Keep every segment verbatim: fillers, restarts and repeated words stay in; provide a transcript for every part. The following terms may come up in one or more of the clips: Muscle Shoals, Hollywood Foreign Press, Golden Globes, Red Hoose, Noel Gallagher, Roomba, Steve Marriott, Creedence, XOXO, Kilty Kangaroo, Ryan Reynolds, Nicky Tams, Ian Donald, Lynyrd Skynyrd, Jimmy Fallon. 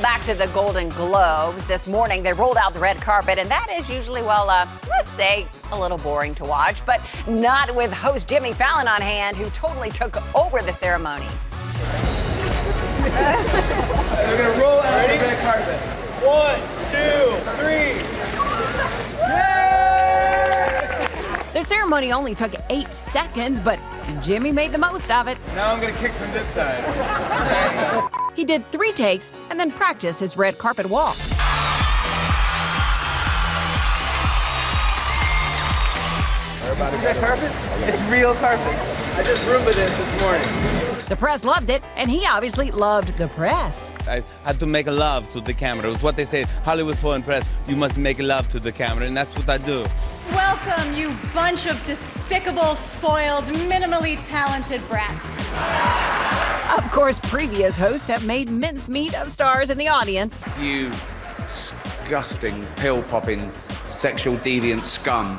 Well, back to the Golden Globes. This morning, they rolled out the red carpet, and that is usually, well, uh, let's say a little boring to watch, but not with host Jimmy Fallon on hand, who totally took over the ceremony. We're going to roll out the red carpet. One, two, three. Yay! The ceremony only took eight seconds, but Jimmy made the most of it. Now I'm going to kick from this side. Okay. He did three takes and then practiced his red carpet walk. Everybody red carpet? It's real carpet. I just Roomba this this morning. The press loved it, and he obviously loved the press. I had to make a love to the camera. It's what they say, Hollywood Foreign Press, you must make a love to the camera, and that's what I do. Welcome, you bunch of despicable, spoiled, minimally talented brats. Of course, previous hosts have made mincemeat of stars in the audience. You disgusting, pill-popping, sexual deviant scum.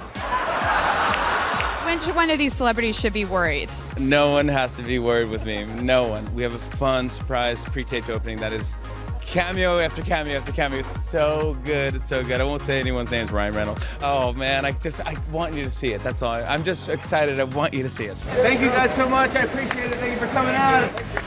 When should one of these celebrities should be worried? No one has to be worried with me. No one. We have a fun, surprise, pre-taped opening that is cameo after cameo after cameo. It's so good. It's so good. I won't say anyone's name's Ryan Reynolds. Oh, man, I just, I want you to see it. That's all. I'm just excited. I want you to see it. Thank you guys so much. I appreciate it. Thank you for coming out.